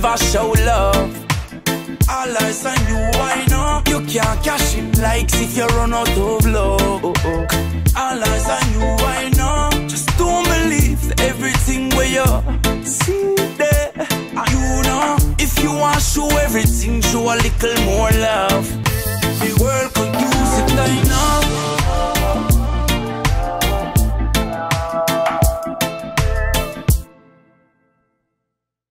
never show love. All eyes on you, I know. You can't cash in likes if you run out of love. All eyes on you, I know. Just don't believe everything where you see there. You know, if you want to show everything, show a little more love. The world could use it right now.